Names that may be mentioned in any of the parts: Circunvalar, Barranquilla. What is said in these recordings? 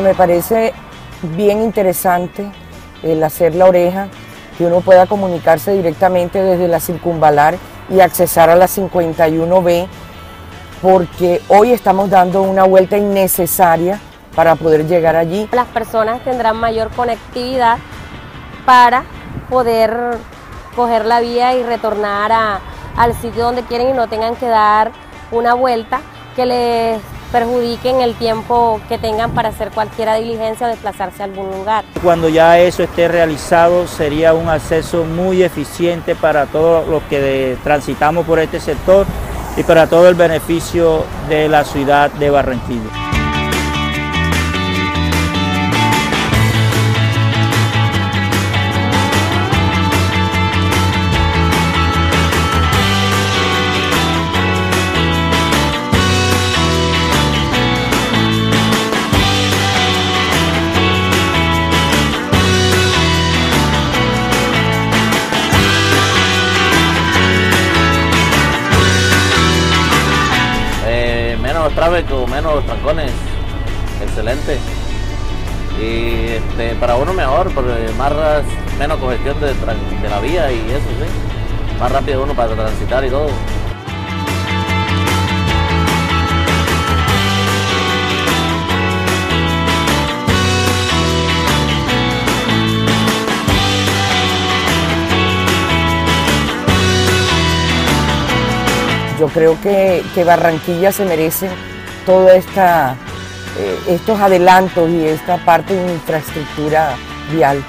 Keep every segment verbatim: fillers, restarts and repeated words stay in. que me parece bien interesante el hacer la oreja, que uno pueda comunicarse directamente desde la Circunvalar y accesar a la cincuenta y uno B, porque hoy estamos dando una vuelta innecesaria para poder llegar allí. Las personas tendrán mayor conectividad para poder coger la vía y retornar a, al sitio donde quieren y no tengan que dar una vuelta que les perjudiquen el tiempo que tengan para hacer cualquier diligencia o desplazarse a algún lugar. Cuando ya eso esté realizado, sería un acceso muy eficiente para todos los que transitamos por este sector y para todo el beneficio de la ciudad de Barranquilla. Menos tráfico, menos trancones, excelente. Y este, para uno mejor, porque más, menos congestión de, de la vía y eso, sí. Más rápido uno para transitar y todo. Yo creo que, que Barranquilla se merece todos eh, estos adelantos y esta parte de infraestructura vial.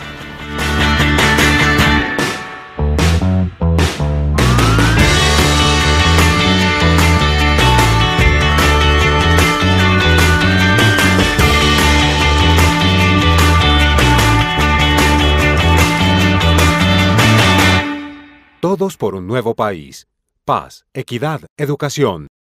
Todos por un nuevo país. Paz, equidad, educación.